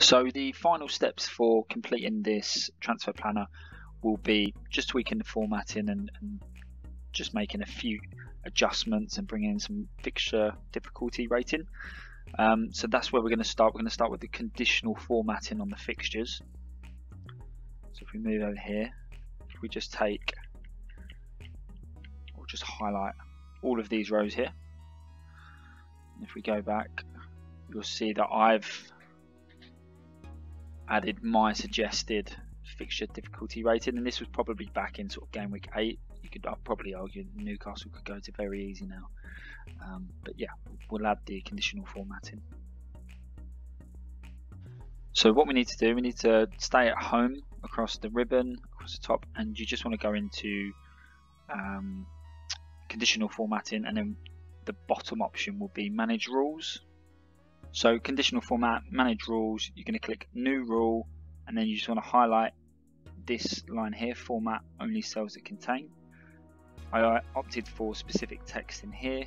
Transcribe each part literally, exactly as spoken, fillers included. So the final steps for completing this transfer planner will be just tweaking the formatting and, and just making a few adjustments and bringing in some fixture difficulty rating. Um, so that's where we're going to start. We're going to start with the conditional formatting on the fixtures. So if we move over here, if we just take, we'll just highlight all of these rows here. If we go back, you'll see that I've added my suggested fixture difficulty rating, and this was probably back in sort of game week eight. You could probably argue Newcastle could go to very easy now, um, but yeah, we'll add the conditional formatting. So what we need to do, we need to stay at home across the ribbon, across the top, and you just want to go into um, conditional formatting, and then the bottom option will be manage rules. So conditional format, manage rules, you're going to click new rule, and then you just want to highlight this line here, format only cells that contain. I opted for specific text in here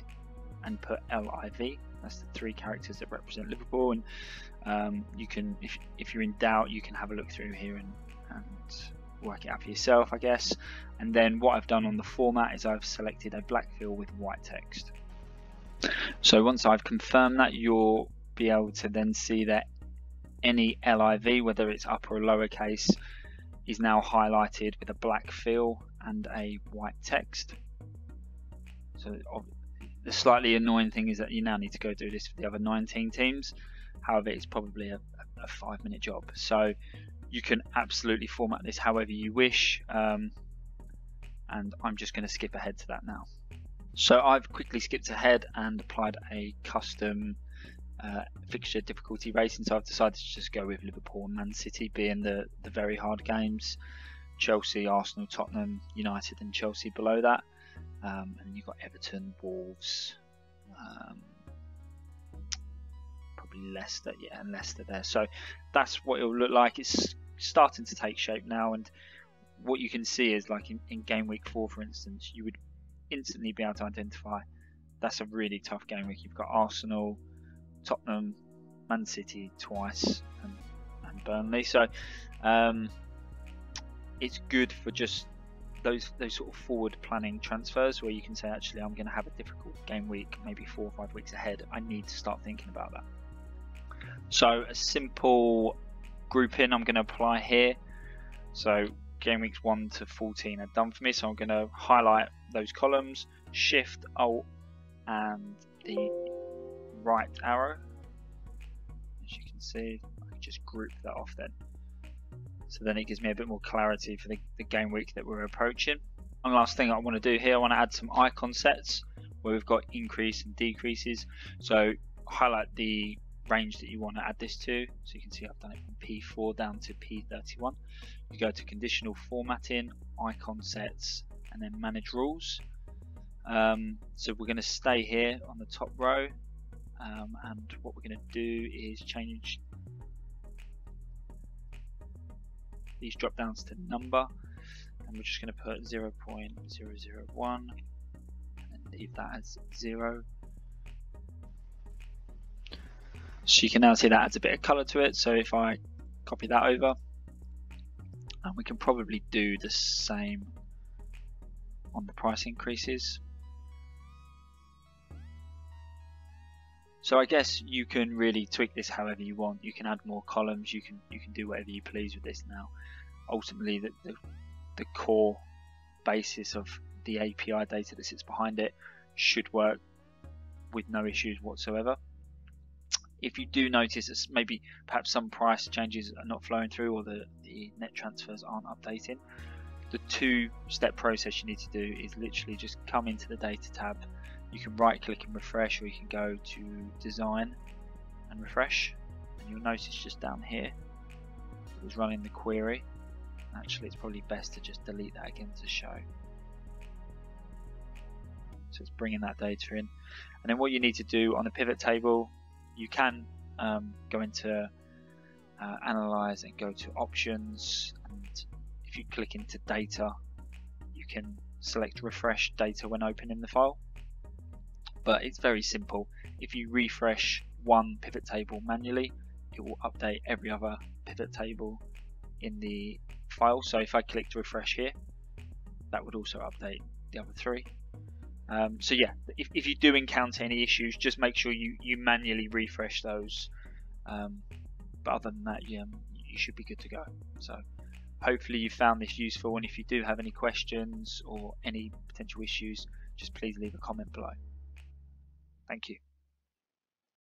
and put L I V. That's the three characters that represent Liverpool, and um, you can, if, if you're in doubt, you can have a look through here and, and work it out for yourself, I guess. And then what I've done on the format is I've selected a black field with white text. So once I've confirmed that, you'll be able to then see that any L I V, whether it's upper or lowercase, is now highlighted with a black fill and a white text. So the slightly annoying thing is that you now need to go do this for the other nineteen teams. However, it's probably a, a five minute job. So you can absolutely format this however you wish. Um, and I'm just going to skip ahead to that now. So I've quickly skipped ahead and applied a custom Uh, fixture difficulty rating. So I've decided to just go with Liverpool and Man City being the, the very hard games, Chelsea, Arsenal, Tottenham, United and Chelsea below that, um, and you've got Everton, Wolves, um, probably Leicester, yeah, and Leicester there. So that's what it'll look like. It's starting to take shape now, and what you can see is, like in, in game week four, for instance, you would instantly be able to identify that's a really tough game week. You've got Arsenal, Tottenham, Man City twice, and, and Burnley. So um, it's good for just those those sort of forward planning transfers where you can say, actually, I'm going to have a difficult game week, maybe four or five weeks ahead. I need to start thinking about that. So a simple grouping I'm going to apply here. So game weeks one to fourteen are done for me. So I'm going to highlight those columns, Shift, Alt, and the right arrow. As you can see, I can just group that off then. So then it gives me a bit more clarity for the, the game week that we're approaching. One last thing I want to do here, I want to add some icon sets where we've got increase and decreases. So highlight the range that you want to add this to. So you can see I've done it from P four down to P thirty-one. You go to conditional formatting, icon sets, and then manage rules. Um, so we're going to stay here on the top row. Um, and what we're going to do is change these drop downs to number, and we're just going to put zero point zero zero one and leave that as zero. So you can now see that adds a bit of colour to it. So if I copy that over, and we can probably do the same on the price increases. So I guess you can really tweak this however you want. You can add more columns. You can you can do whatever you please with this now. Ultimately, the the, the core basis of the A P I data that sits behind it should work with no issues whatsoever. If you do notice that maybe perhaps some price changes are not flowing through, or the the net transfers aren't updating, the two-step process you need to do is literally just come into the data tab. You can right click and refresh, or you can go to design and refresh, and you'll notice just down here it was running the query. Actually, it's probably best to just delete that again to show. So it's bringing that data in, and then what you need to do on the pivot table, you can um, go into uh, analyze and go to options, and if you click into data, you can select refresh data when opening the file. But it's very simple. If you refresh one pivot table manually, it will update every other pivot table in the file. So if I clicked refresh here, that would also update the other three. Um, so yeah, if, if you do encounter any issues, just make sure you, you manually refresh those. Um, but other than that, yeah, you should be good to go. So hopefully you found this useful, and if you do have any questions or any potential issues, just please leave a comment below. Thank you.